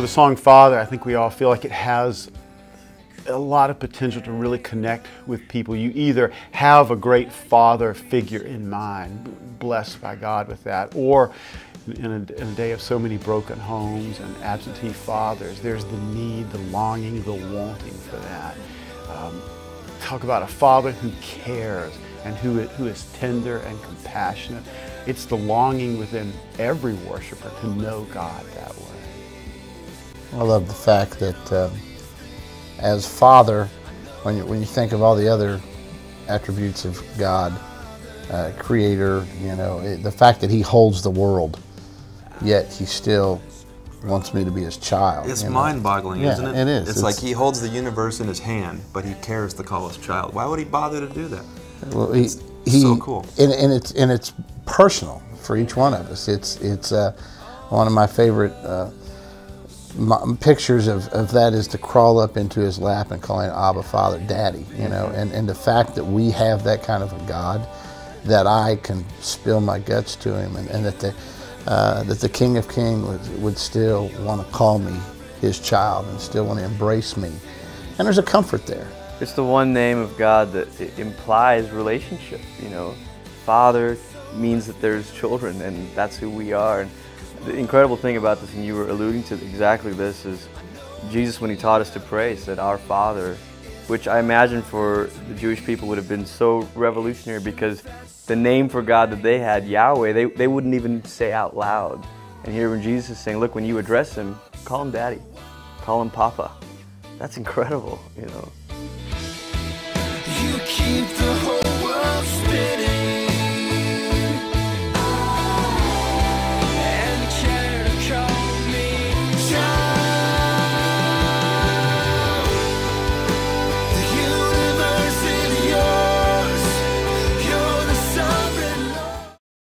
So the song Father, I think we all feel like it has a lot of potential to really connect with people. You either have a great father figure in mind, blessed by God with that, or in a day of so many broken homes and absentee fathers, there's the need, the longing, the wanting for that. Talk about a father who cares and who is tender and compassionate. It's the longing within every worshiper to know God that way. I love the fact that as Father, when you think of all the other attributes of God, Creator, you know, the fact that He holds the world, yet He still wants me to be His child. It's mind-boggling, isn't it? Yeah, it is. It's like He holds the universe in His hand, but He cares to call His child. Why would He bother to do that? Well, it's so cool. And it's personal for each one of us. It's one of my favorite pictures of that is to crawl up into His lap and call Him Abba, Father, Daddy, you know, and the fact that we have that kind of a God that I can spill my guts to Him, and that the King of Kings would still want to call me His child and still want to embrace me. And there's a comfort there. It's the one name of God that it implies relationship, you know. Father means that there's children, and that's who we are. And the incredible thing about this, and you were alluding to exactly this, is Jesus, when He taught us to pray, said, "Our Father," which I imagine for the Jewish people would have been so revolutionary, because the name for God that they had, Yahweh, they wouldn't even say out loud. And here when Jesus is saying, look, when you address Him, call Him Daddy, call Him Papa. That's incredible, you know. You keep the